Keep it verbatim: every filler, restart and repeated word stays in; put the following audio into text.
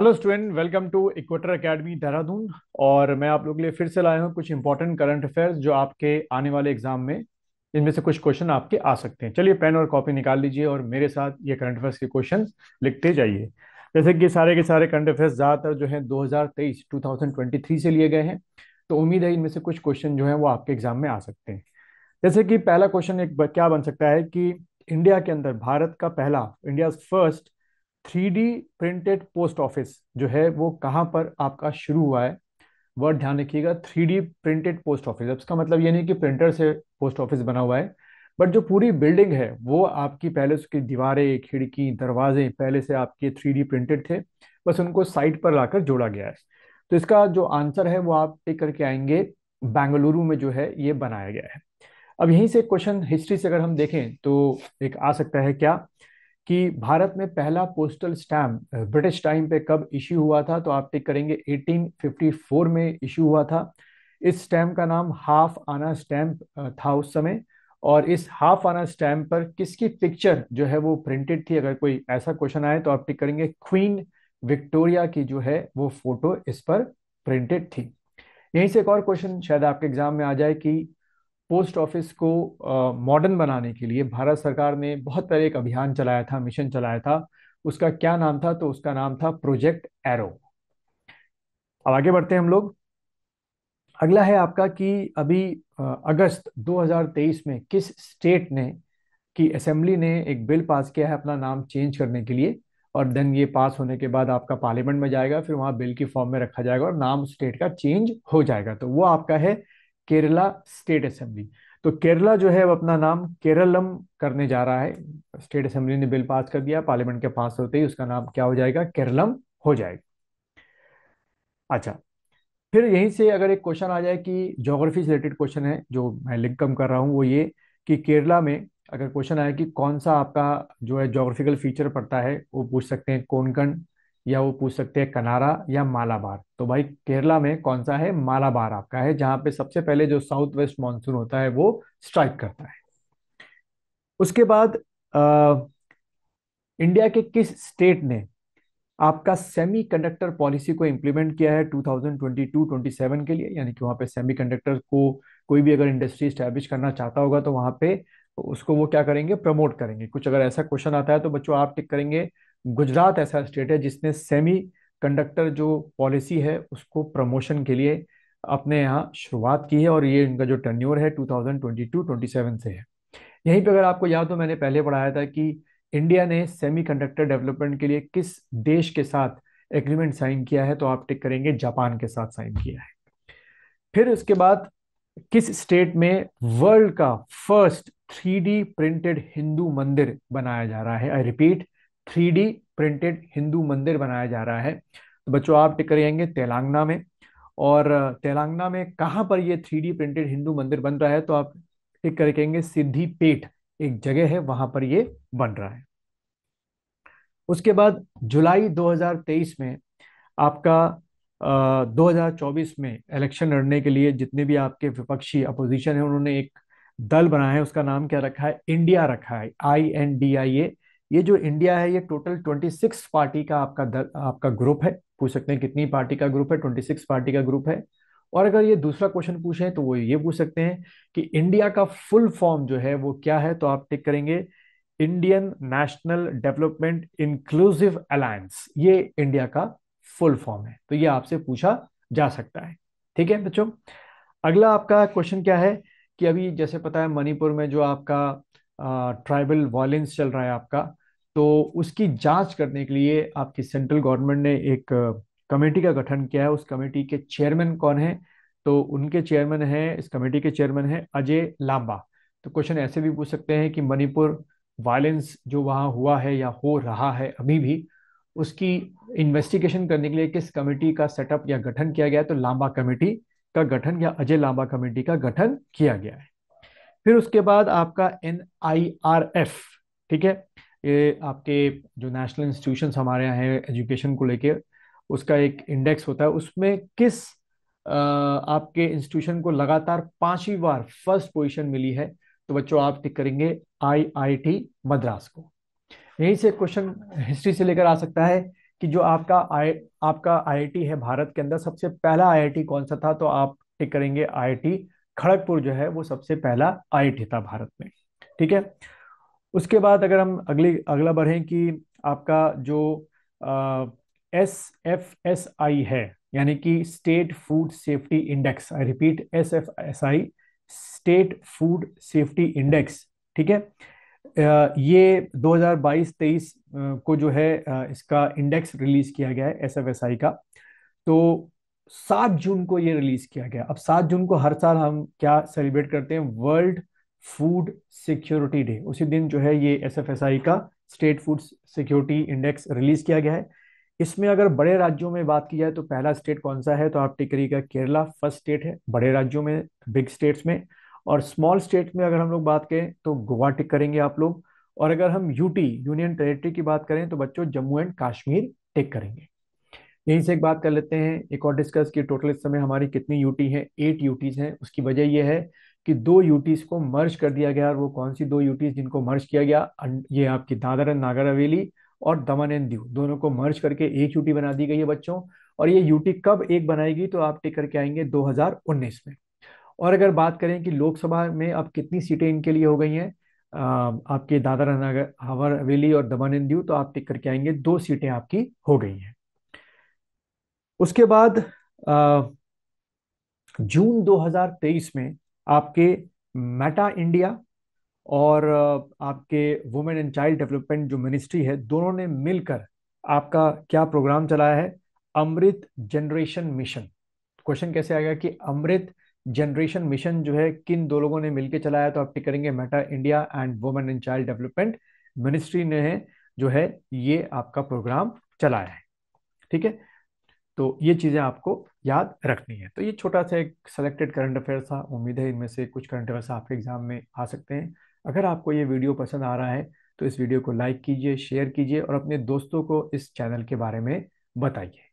Hello student, welcome to equator academy Dehradun. और मैं आप लोग के लिए फिर से लाया हूँ कुछ इंपॉर्टेंट करंट अफेयर्स जो आपके आने वाले एग्जाम में, इनमें से कुछ क्वेश्चन आपके आ सकते हैं। चलिए पेन और कॉपी निकाल लीजिए और मेरे साथ ये करंट अफेयर्स के क्वेश्चन लिखते जाइए। जैसे कि सारे के सारे करंट अफेयर्स ज़्यादातर जो है दो हज़ार तेईस टू थाउजेंड ट्वेंटी थ्री से लिए गए हैं, तो उम्मीद है इनमें से कुछ क्वेश्चन जो है वो आपके एग्जाम में आ सकते हैं। जैसे कि पहला क्वेश्चन एक क्या बन सकता है कि इंडिया के अंदर भारत का पहला India first three D printed post office जो है वो कहाँ पर आपका शुरू हुआ है। वर्ड ध्यान रखिएगा, three D printed post office. इसका मतलब ये नहीं कि प्रिंटर से पोस्ट ऑफिस बना हुआ है, बट जो पूरी बिल्डिंग है वो आपकी पहले उसकी दीवारें, खिड़की, दरवाजे पहले से आपके थ्री डी प्रिंटेड थे, बस उनको साइट पर लाकर जोड़ा गया है। तो इसका जो आंसर है वो आप टिक करके आएंगे, बेंगलुरु में जो है ये बनाया गया है। अब यहीं से क्वेश्चन हिस्ट्री से अगर हम देखें तो एक आ सकता है क्या कि भारत में पहला पोस्टल स्टैम्प ब्रिटिश टाइम पे कब इश्यू हुआ था। तो आप टिक करेंगे अठारह सौ चौवन में इश्यू हुआ था। इस स्टैम्प का नाम हाफ आना स्टैम्प था उस समय, और इस हाफ आना स्टैम्प पर किसकी पिक्चर जो है वो प्रिंटेड थी। अगर कोई ऐसा क्वेश्चन आए तो आप टिक करेंगे क्वीन विक्टोरिया की जो है वो फोटो इस पर प्रिंटेड थी। यहीं से एक और क्वेश्चन शायद आपके एग्जाम में आ जाए कि पोस्ट ऑफिस को मॉडर्न uh, बनाने के लिए भारत सरकार ने बहुत पहले एक अभियान चलाया था, मिशन चलाया था, उसका क्या नाम था। तो उसका नाम था प्रोजेक्ट एरो। अब आगे बढ़ते हैं हम लोग। अगला है आपका कि अभी uh, अगस्त दो हज़ार तेईस में किस स्टेट ने की असेंबली ने एक बिल पास किया है अपना नाम चेंज करने के लिए, और देन ये पास होने के बाद आपका पार्लियामेंट में जाएगा, फिर वहाँ बिल की फॉर्म में रखा जाएगा और नाम स्टेट का चेंज हो जाएगा। तो वो आपका है केरला स्टेट असेंबली। तो केरला जो है वो अपना नाम केरलम करने जा रहा है। स्टेट असेंबली ने बिल पास कर दिया, पार्लियामेंट के पास होते ही उसका नाम क्या हो जाएगा, केरलम हो जाएगा। अच्छा, फिर यहीं से अगर एक क्वेश्चन आ जाए कि ज्योग्राफी से रिलेटेड क्वेश्चन है जो मैं लिंक कम कर रहा हूँ, वो ये कि केरला में अगर क्वेश्चन आया कि कौन सा आपका जो है ज्योग्राफिकल फीचर पड़ता है, वो पूछ सकते हैं कोंकण, या वो पूछ सकते हैं कनारा या मालाबार। तो भाई केरला में कौन सा है, मालाबार आपका है, जहां पे सबसे पहले जो साउथ वेस्ट मानसून होता है वो स्ट्राइक करता है। उसके बाद आ, इंडिया के किस स्टेट ने आपका सेमीकंडक्टर पॉलिसी को इंप्लीमेंट किया है दो हज़ार बाईस सत्ताईस के लिए, यानी कि वहां पे सेमीकंडक्टर को कोई भी अगर इंडस्ट्री स्टैब्लिश करना चाहता होगा तो वहां पे उसको वो क्या करेंगे, प्रमोट करेंगे। कुछ अगर ऐसा क्वेश्चन आता है तो बच्चों आप टिक करेंगे गुजरात ऐसा स्टेट है जिसने सेमी कंडक्टर जो पॉलिसी है उसको प्रमोशन के लिए अपने यहाँ शुरुआत की है, और ये इनका जो टर्न्योर है दो हज़ार बाईस सत्ताईस से है। यहीं पे अगर आपको याद हो, मैंने पहले पढ़ाया था कि इंडिया ने सेमी कंडक्टर डेवलपमेंट के लिए किस देश के साथ एग्रीमेंट साइन किया है, तो आप टिक करेंगे जापान के साथ साइन किया है। फिर उसके बाद किस स्टेट में वर्ल्ड का first three D printed Hindu मंदिर बनाया जा रहा है। I repeat, three D printed Hindu मंदिर बनाया जा रहा है। तो बच्चों आप टिक करेंगे तेलंगाना में, और तेलंगाना में कहाँ पर ये थ्री डी प्रिंटेड हिंदू मंदिर बन रहा है, तो आप टिक करेंगे सिद्धि पेठ एक जगह है वहां पर ये बन रहा है। उसके बाद जुलाई दो हज़ार तेईस में आपका आ, दो हज़ार चौबीस में इलेक्शन लड़ने के लिए जितने भी आपके विपक्षी अपोजिशन है उन्होंने एक दल बनाया है, उसका नाम क्या रखा है, इंडिया रखा है, आई एन डी आई ए। ये जो इंडिया है ये टोटल छब्बीस पार्टी का आपका दल, आपका ग्रुप है। पूछ सकते हैं कितनी पार्टी का ग्रुप है, छब्बीस पार्टी का ग्रुप है। और अगर ये दूसरा क्वेश्चन पूछे तो वो ये पूछ सकते हैं कि इंडिया का फुल फॉर्म जो है वो क्या है, तो आप टिक करेंगे Indian national development inclusive alliance, ये इंडिया का फुल फॉर्म है। तो ये आपसे पूछा जा सकता है। ठीक है बच्चों, अगला आपका क्वेश्चन क्या है कि अभी जैसे पता है मणिपुर में जो आपका ट्राइबल वायलेंस चल रहा है आपका, तो उसकी जांच करने के लिए आपकी सेंट्रल गवर्नमेंट ने एक कमेटी का गठन किया है। उस कमेटी के चेयरमैन कौन है, तो उनके चेयरमैन हैं, इस कमेटी के चेयरमैन हैं अजय लांबा। तो क्वेश्चन ऐसे भी पूछ सकते हैं कि मणिपुर वायलेंस जो वहाँ हुआ है या हो रहा है अभी भी, उसकी इन्वेस्टिगेशन करने के लिए किस कमेटी का सेटअप या गठन किया गया है, तो लांबा कमेटी का गठन या अजय लांबा कमेटी का गठन किया गया है। फिर उसके बाद आपका एन आई आर एफ, ठीक है, ये आपके जो नेशनल इंस्टीट्यूशंस हमारे यहाँ हैं एजुकेशन को लेके, उसका एक इंडेक्स होता है, उसमें किस आ, आपके इंस्टीट्यूशन को लगातार पांचवी बार फर्स्ट पोजीशन मिली है, तो बच्चों आप टिक करेंगे आई आई टी मद्रास को। यहीं से क्वेश्चन हिस्ट्री से लेकर आ सकता है कि जो आपका आई आपका आईआईटी है भारत के अंदर, सबसे पहला आईआईटी कौन सा था, तो आप टिक करेंगे आईआईटी खड़गपुर जो है वो सबसे पहला आईआईटी था भारत में। ठीक है, उसके बाद अगर हम अगली अगला बढ़ें कि आपका जो एस एफ एस आई है यानी कि state food safety index, I repeat S F S I state food safety index. ठीक है, ये दो हज़ार बाईस तेईस को जो है इसका इंडेक्स रिलीज किया गया है एसएफएसआई का, तो सात जून को ये रिलीज किया गया। अब सात जून को हर साल हम क्या सेलिब्रेट करते हैं, वर्ल्ड फूड सिक्योरिटी डे। उसी दिन जो है ये एसएफएसआई का state food security index release किया गया है। इसमें अगर बड़े राज्यों में बात की जाए तो पहला स्टेट कौन सा है, तो आप टिक करिएगा केरला, फर्स्ट स्टेट है बड़े राज्यों में, बिग स्टेट्स में। और स्मॉल स्टेट में अगर हम लोग बात करें तो गोवा टिक करेंगे आप लोग। और अगर हम यूटी यूनियन टेरिटरी की बात करें तो बच्चों जम्मू एंड कश्मीर टिक करेंगे। यहीं से एक बात कर लेते हैं एक और डिस्कस की टोटल इस समय हमारी कितनी यूटी है, एट यूटीज हैं। उसकी वजह यह है कि दो यूटीज को मर्ज कर दिया गया। और वो कौन सी दो यूटीज जिनको मर्ज किया गया, ये आपकी दादरा एंड नागर हवेली और दमन एंड दीव, दोनों को मर्ज करके एक यूटी बना दी गई है बच्चों। और ये यूटी कब एक बनाएगी, तो आप टिक करके आएंगे दो हज़ार उन्नीस में। और अगर बात करें कि लोकसभा में अब कितनी सीटें इनके लिए हो गई हैं, आपके दादरा नगर हवेली और दमन एंड दीव, तो आप टिक करके आएंगे दो सीटें आपकी हो गई हैं। उसके बाद जून दो हज़ार तेईस में आपके मेटा इंडिया और आपके वुमेन एंड चाइल्ड डेवलपमेंट जो मिनिस्ट्री है, दोनों ने मिलकर आपका क्या प्रोग्राम चलाया है, अमृत जनरेशन मिशन। क्वेश्चन कैसे आएगा कि अमृत जनरेशन मिशन जो है किन दो लोगों ने मिलकर चलाया, तो आप टिक करेंगे Meta India and women and child development ministry ने है जो है ये आपका प्रोग्राम चलाया है। ठीक है, तो ये चीज़ें आपको याद रखनी है। तो ये छोटा सा एक सेलेक्टेड करंट अफेयर्स था। उम्मीद है इनमें से कुछ करंट अफेयर्स आपके एग्जाम में आ सकते हैं। अगर आपको ये वीडियो पसंद आ रहा है तो इस वीडियो को लाइक कीजिए, शेयर कीजिए और अपने दोस्तों को इस चैनल के बारे में बताइए।